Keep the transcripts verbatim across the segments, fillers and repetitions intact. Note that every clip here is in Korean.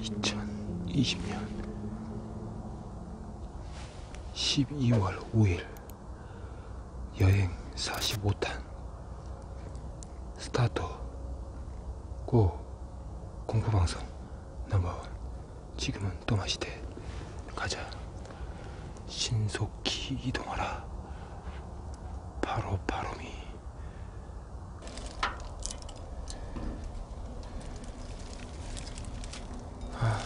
이천이십 년 십이월 오일 여행 사십오 탄 스타트 고 공포방송 넘버원 지금은 또마시대 가자 신속히 이동하라 바로 바로미 아,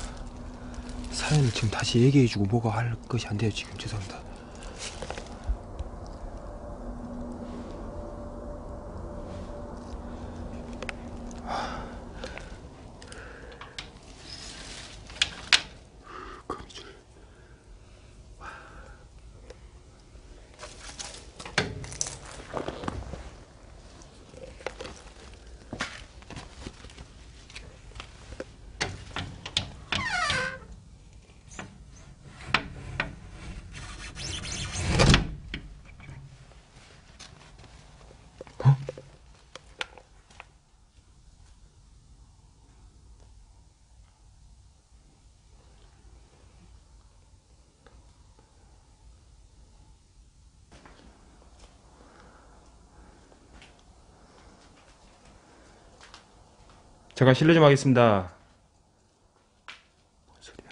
사연을 지금 다시 얘기해주고 뭐가 할 것이 안 돼요 지금 죄송합니다 제가 실례 좀 하겠습니다. 뭔 소리야?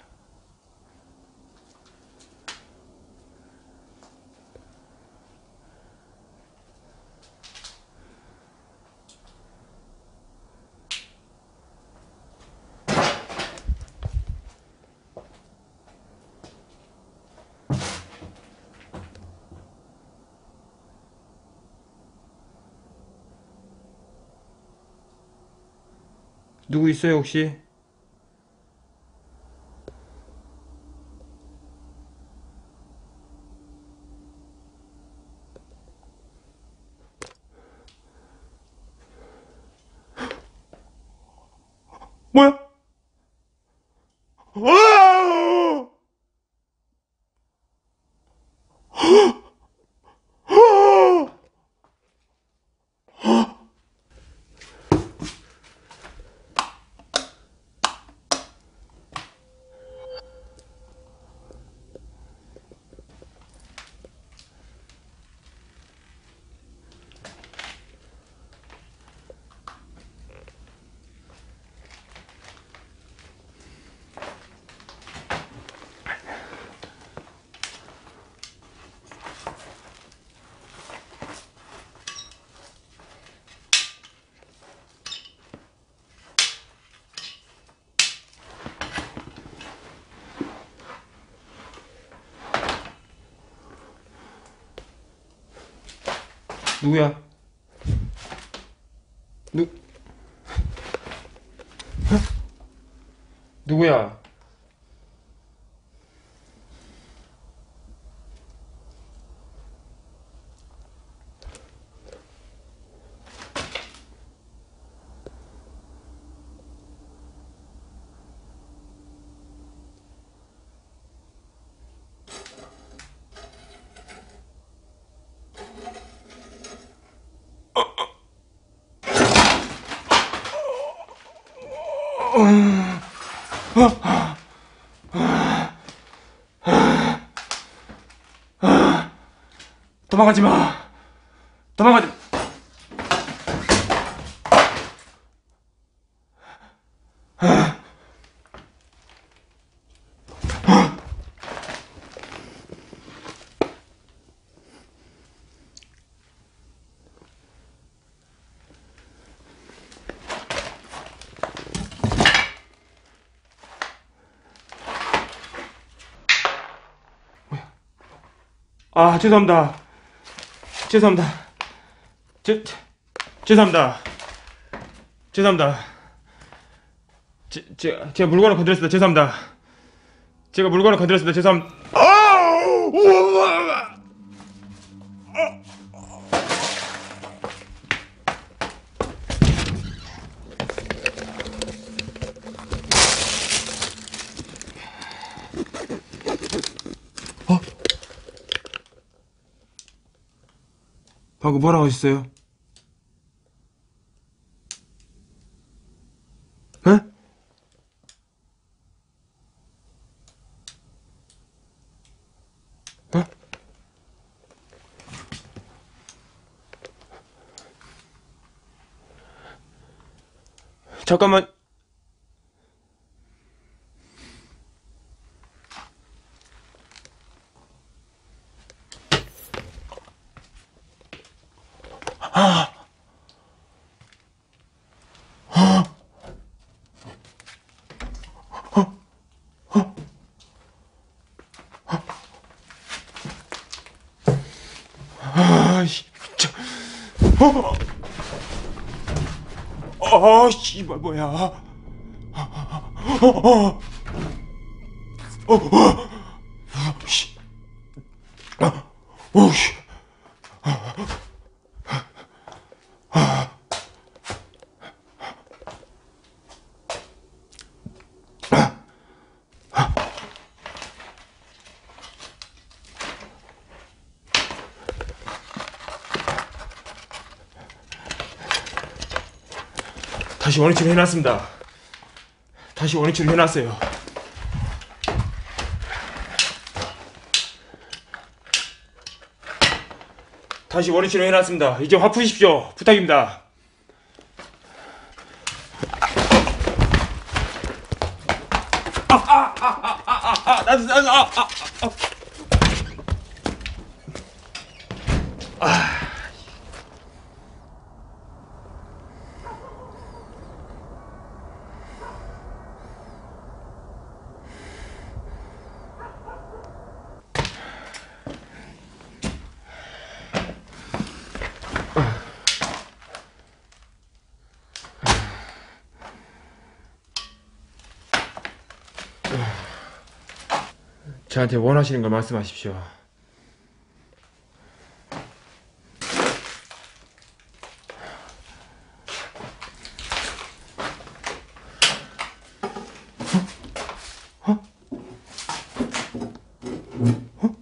누구 있어요 혹시? 뭐야? 누구야? 누? 누구야? 도망가지 마. 도망가지 마. 뭐야? 아, 죄송합니다. 죄송합니다. 죄, 죄송합니다. 죄송합니다. 제, 제, 제가 물건을 건드렸습니다. 죄송합니다. 제가 물건을 건드렸습니다. 죄송합니다. 어? 방금 뭐라고 하셨어요? 에? 어? 잠깐만. 아. 아. 아. 아. 아. 아. 진짜. 어. 아, 씨발 뭐야. 아. 어. 어. 어. 씨. 아. 오 씨. 다시 원위치로 해놨습니다. 다시 원위치로 해놨어요. 다시 원위치로 해놨습니다. 이제 화 푸십시오. 부탁입니다. 아, 아, 아, 아, 아, 아, 나도, 나도, 아, 아, 아, 아. 저한테 원하시는 걸 말씀하십시오. 어? 어? 어?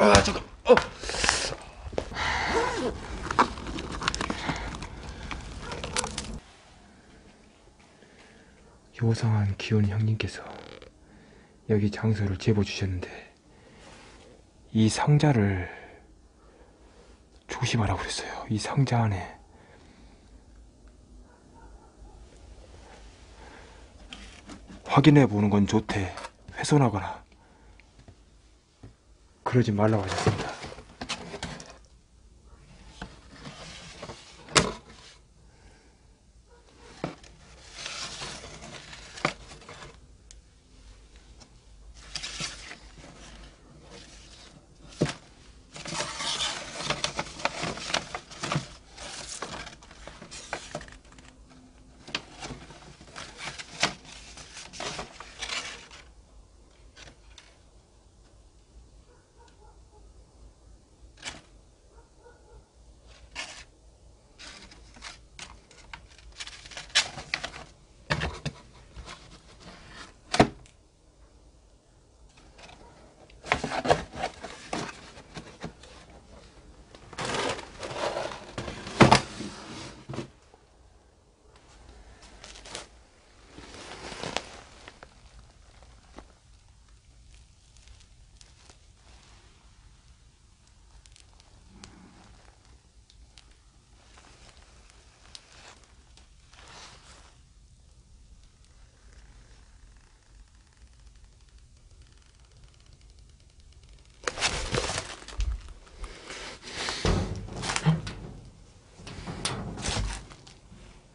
아, 잠깐. 어. 요상한 기운 형님께서 여기 장소를 제보 주셨는데 이 상자를 조심하라고 그랬어요. 이 상자 안에 확인해 보는 건 좋대. 훼손하거나 그러지 말라고 하셨습니다.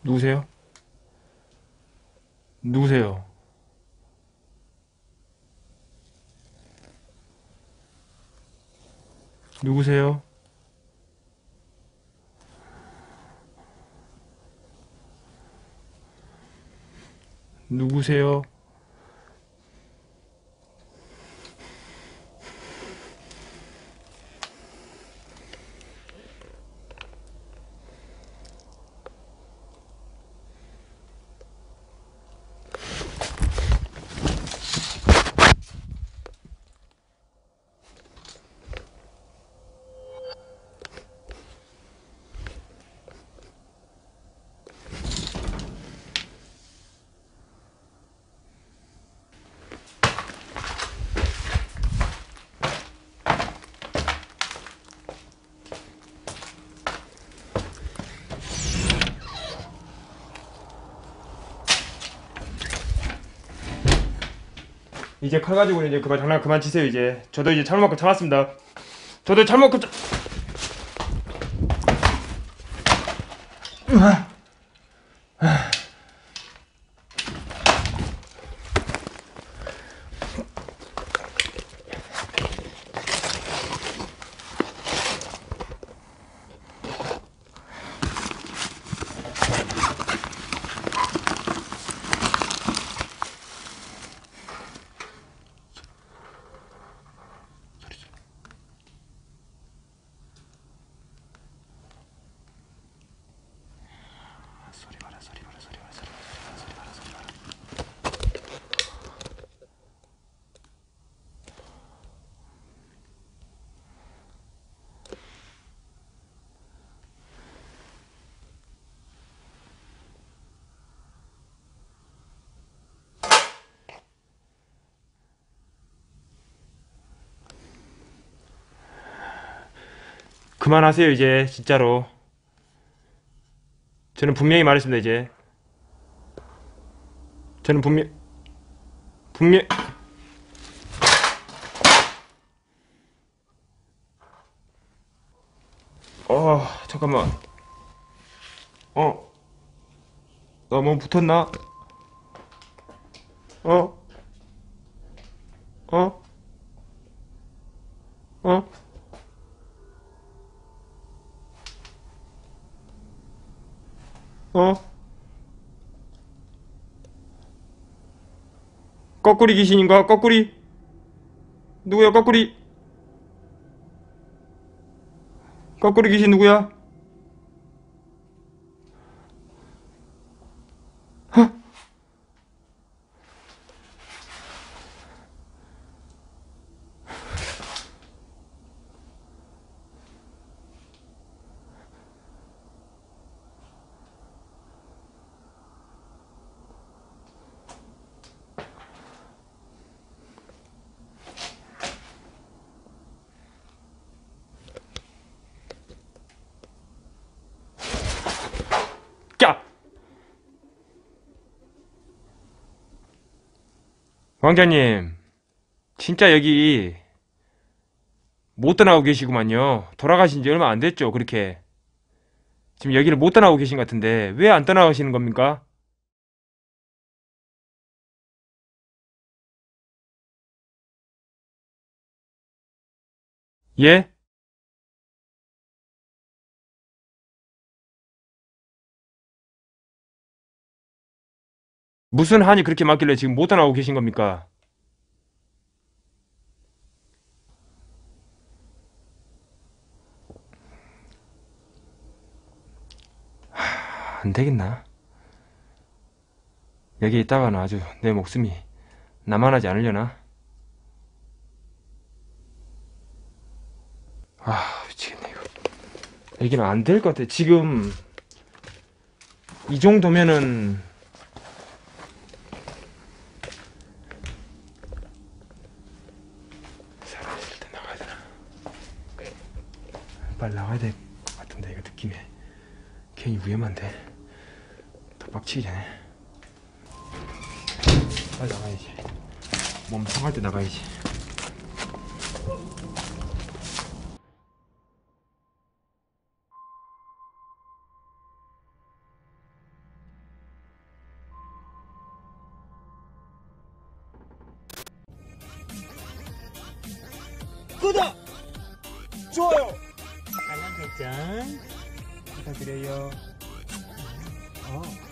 누구세요? 누구세요? 누구세요? 누구세요? 이제 칼 가지고 이제 그만 장난 그만 치세요. 이제 저도 이제 잘못 먹고 참았습니다. 저도 잘못 먹고 자... 그만하세요 이제 진짜로. 저는 분명히 말했습니다. 이제 저는 분명 분명 어 잠깐만 어 나 뭐 붙었나? 어? 어? 어? 어? 거꾸리 귀신인가? 거꾸리? 누구야 거꾸리? 거꾸리 귀신 누구야? 헉? 왕자님 진짜 여기 못 떠나고 계시구만요. 돌아가신지 얼마 안 됐죠. 그렇게 지금 여기를 못 떠나고 계신 것 같은데 왜 안 떠나오시는 겁니까? 예? 무슨 한이 그렇게 많길래 지금 못 떠나고 계신 겁니까? 하... 안 되겠나? 여기 있다가는 아주 내 목숨이 남아나지 않으려나? 아 미치겠네 이거. 여기는 안 될 것 같아. 지금 이 정도면은 빨리 나가야 될 것 같은데 이거 느낌에 괜히 위험한데 더 빡치기 전에 빨리 나가야지. 몸 상할 때 나가야지. 구독! 좋아요! 알람 설정 부탁드려요. 어.